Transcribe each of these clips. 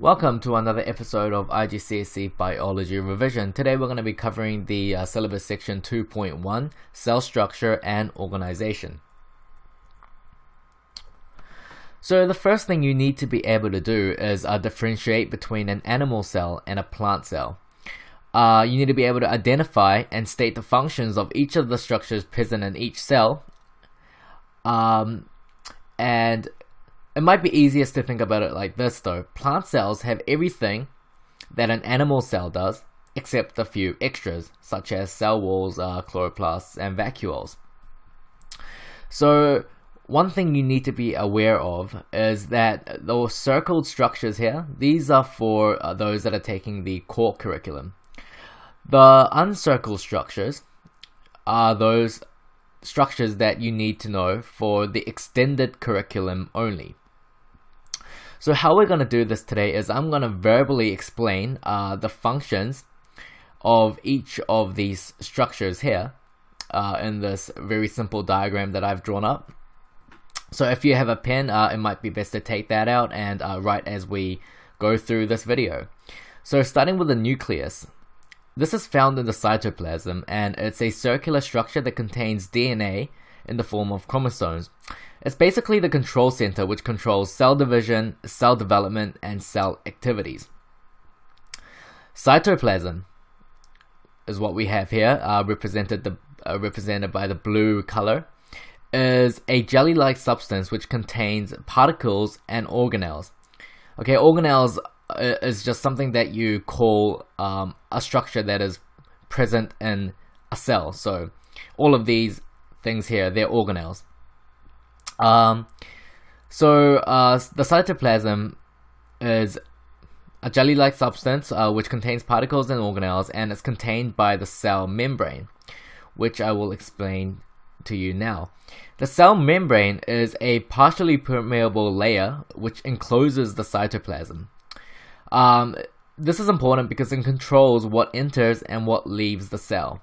Welcome to another episode of IGCSE Biology Revision. Today we're going to be covering the syllabus section 2.1, Cell Structure and Organization. So the first thing you need to be able to do is differentiate between an animal cell and a plant cell. You need to be able to identify and state the functions of each of the structures present in each cell. And it might be easiest to think about it like this though. Plant cells have everything that an animal cell does, except a few extras, such as cell walls, chloroplasts, and vacuoles. So one thing you need to be aware of is that those circled structures here, these are for those that are taking the core curriculum. The uncircled structures are those structures that you need to know for the extended curriculum only. So how we're going to do this today is I'm going to verbally explain the functions of each of these structures here in this very simple diagram that I've drawn up. So if you have a pen, it might be best to take that out and write as we go through this video. So starting with the nucleus. This is found in the cytoplasm, and it's a circular structure that contains DNA in the form of chromosomes. It's basically the control center which controls cell division, cell development, and cell activities. Cytoplasm is what we have here, represented by the blue color, is a jelly-like substance which contains particles and organelles. Okay, organelles is just something that you call a structure that is present in a cell. So all of these things here, they're organelles. The cytoplasm is a jelly-like substance which contains particles and organelles, and it's contained by the cell membrane, which I will explain to you now. The cell membrane is a partially permeable layer which encloses the cytoplasm. This is important because it controls what enters and what leaves the cell.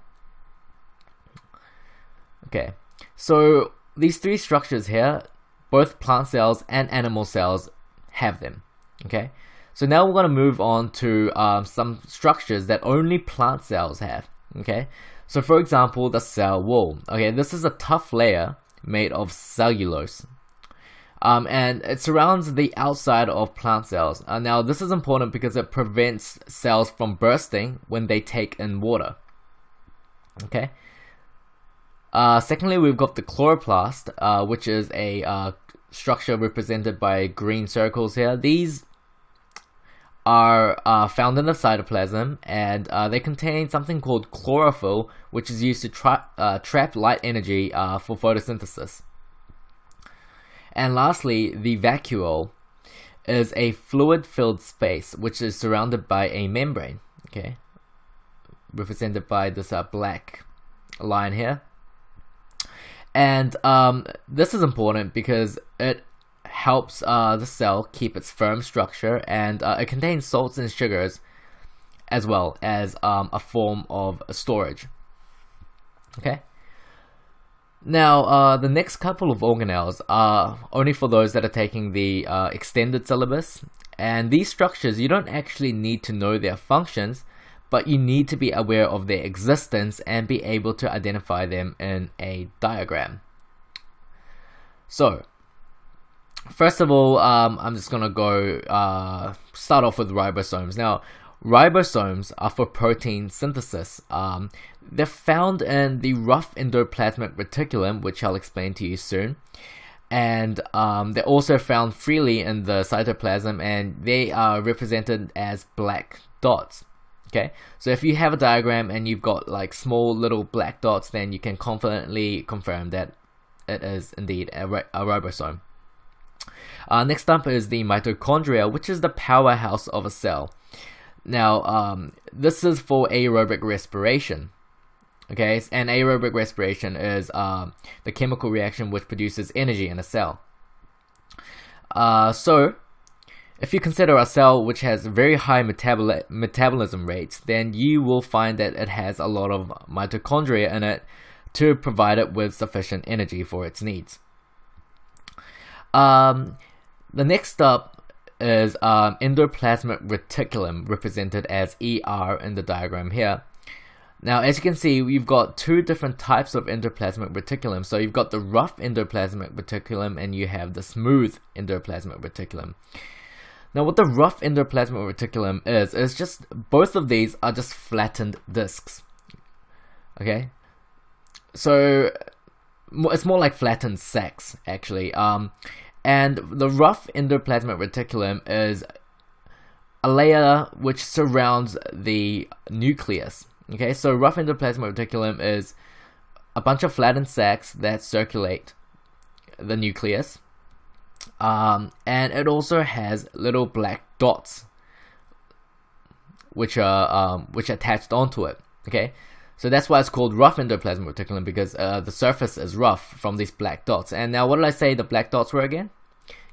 Okay, so these three structures here, both plant cells and animal cells have them. Okay, so now we're going to move on to some structures that only plant cells have. Okay, so for example, the cell wall. Okay, this is a tough layer made of cellulose. And it surrounds the outside of plant cells. Now this is important because it prevents cells from bursting when they take in water. Okay. Secondly, we've got the chloroplast, which is a structure represented by green circles here. These are found in the cytoplasm, and they contain something called chlorophyll, which is used to trap light energy for photosynthesis. And lastly, the vacuole is a fluid-filled space which is surrounded by a membrane, okay, represented by this black line here. And this is important because it helps the cell keep its firm structure, and it contains salts and sugars as well as a form of storage. Okay. Now, the next couple of organelles are only for those that are taking the extended syllabus, and these structures, you don't actually need to know their functions, but you need to be aware of their existence and be able to identify them in a diagram. So, first of all, I'm just going to go start off with ribosomes. Now, ribosomes are for protein synthesis. They're found in the rough endoplasmic reticulum, which I'll explain to you soon, and they're also found freely in the cytoplasm, and they are represented as black dots. Okay, so if you have a diagram and you've got like small little black dots, then you can confidently confirm that it is indeed a ribosome. Next up is the mitochondria, which is the powerhouse of a cell. Now, this is for aerobic respiration, okay, and aerobic respiration is the chemical reaction which produces energy in a cell. So, if you consider a cell which has very high metabolism rates, then you will find that it has a lot of mitochondria in it to provide it with sufficient energy for its needs. The next up is endoplasmic reticulum, represented as ER in the diagram here. Now, as you can see, we've got two different types of endoplasmic reticulum. So you've got the rough endoplasmic reticulum and you have the smooth endoplasmic reticulum. Now, what the rough endoplasmic reticulum is just, both of these are just flattened discs. Okay? So it's more like flattened sacs, actually. And the rough endoplasmic reticulum is a layer which surrounds the nucleus. Okay, so rough endoplasmic reticulum is a bunch of flattened sacs that circulate the nucleus, and it also has little black dots which are attached onto it. Okay, so that's why it's called rough endoplasmic reticulum, because the surface is rough from these black dots. And now, what did I say the black dots were again?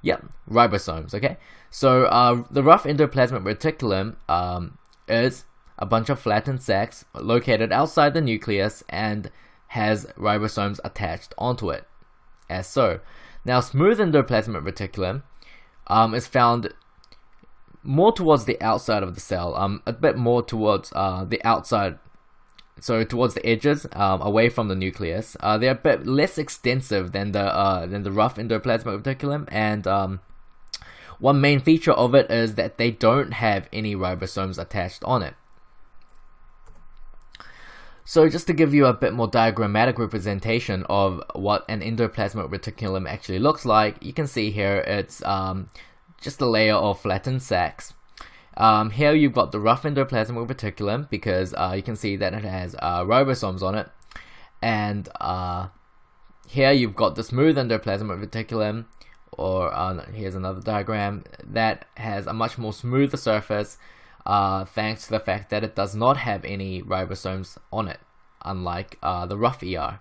Yep, ribosomes. Okay, so the rough endoplasmic reticulum is a bunch of flattened sacs located outside the nucleus and has ribosomes attached onto it, as so. Now, smooth endoplasmic reticulum is found more towards the outside of the cell, a bit more towards the outside, so towards the edges, away from the nucleus. They're a bit less extensive than the rough endoplasmic reticulum, and one main feature of it is that they don't have any ribosomes attached on it. So just to give you a bit more diagrammatic representation of what an endoplasmic reticulum actually looks like, you can see here it's just a layer of flattened sacs. Here you've got the rough endoplasmic reticulum, because you can see that it has ribosomes on it. And here you've got the smooth endoplasmic reticulum, or here's another diagram, that has a much more smoother surface, thanks to the fact that it does not have any ribosomes on it, unlike the rough ER.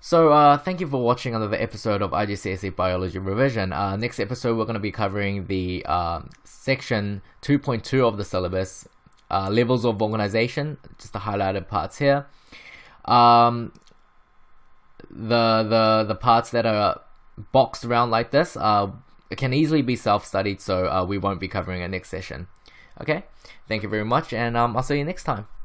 So thank you for watching another episode of IGCSE Biology Revision. Next episode we're going to be covering the section 2.2 of the syllabus, levels of organization, just the highlighted parts here. The parts that are boxed around like this are it can easily be self-studied, so we won't be covering it next session. Okay, thank you very much, and I'll see you next time.